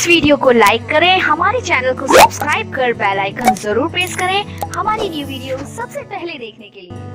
इस वीडियो को लाइक करें, हमारे चैनल को सब्सक्राइब कर बेल आइकन जरूर प्रेस करें हमारी न्यू वीडियो सबसे पहले देखने के लिए।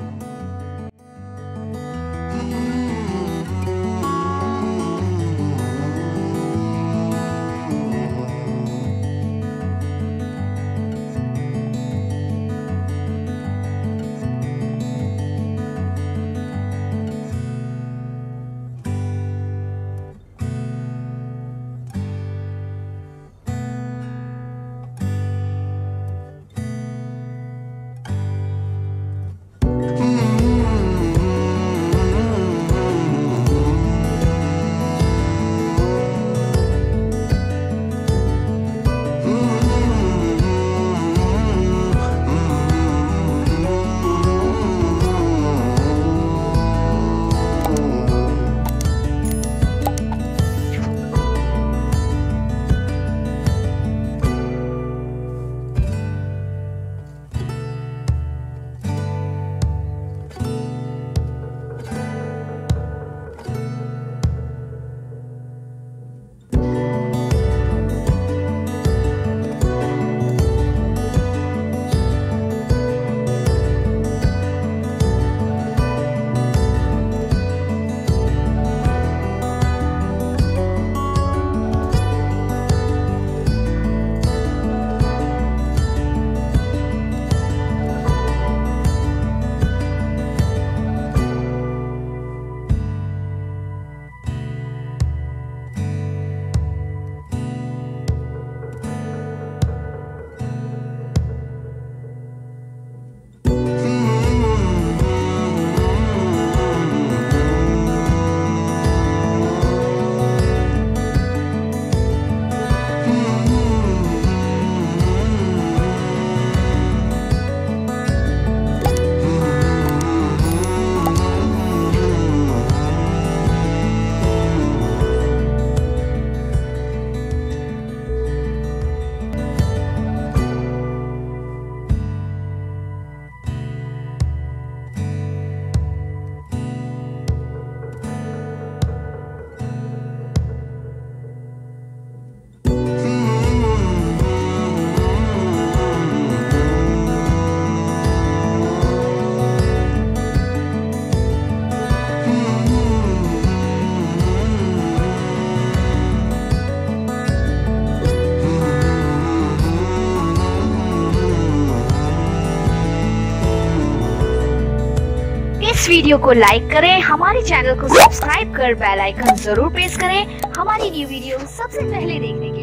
इस वीडियो को लाइक करें, हमारे चैनल को सब्सक्राइब कर बेल आइकन जरूर प्रेस करें हमारी न्यू वीडियो सबसे पहले देखने के लिए।